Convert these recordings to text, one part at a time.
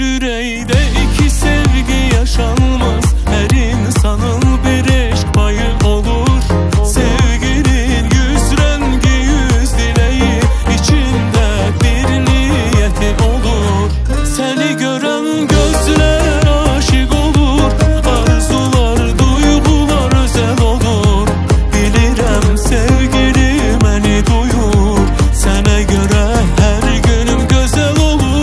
bir üreyde iki sevgi yaşanmaz. Her insanın bir eşk payı olur. Sevginin yüz rengi, yüz dileği, içinde bir niyeti olur. Seni gören gözler aşık olur. Arzular, duygular özel olur. Bilirim sevgili beni duyur. Sana göre her günüm güzel olur.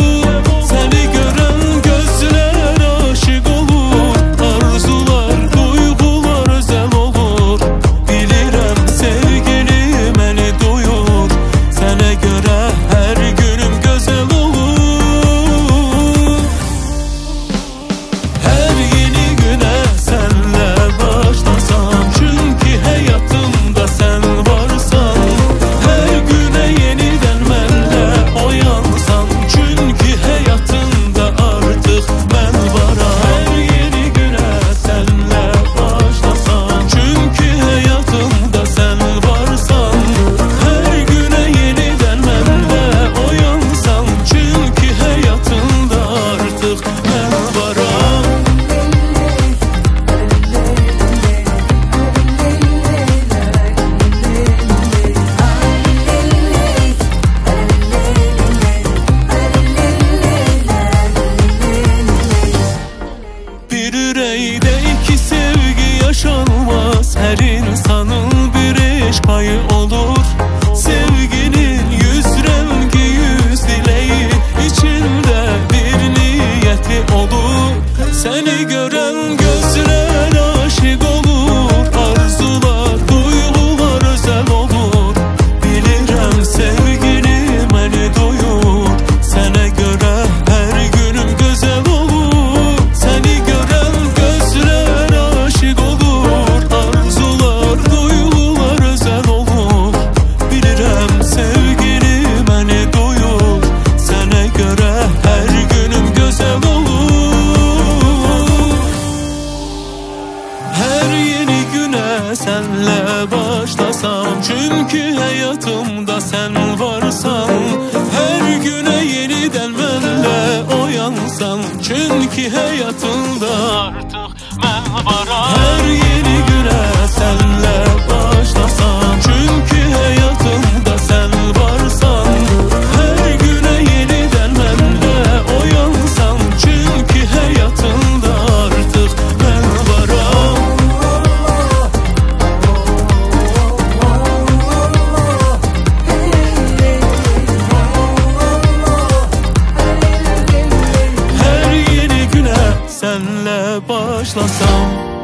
Her insanın bir eş payı olur. Sevginin yüz rengi, yüz dileği, içinde bir niyeti olur. Seni gören gözler aşık olur. Arzular, duygular özel olur. Bilirim sevgili beni duyur. Sana göre her günüm güzel olur. Seni gören gözler aşık olur. Senle başlasam, çünkü hayatımda sen varsan. Her güne yeniden benle oyansan, çünkü hayatımda artık ben varam. Her yeni güne senle başlasam, çünkü hayatımda sen varsan. Her güne yeniden benle oyansan, çünkü hayatımda artık ben varam. Senle başlasam.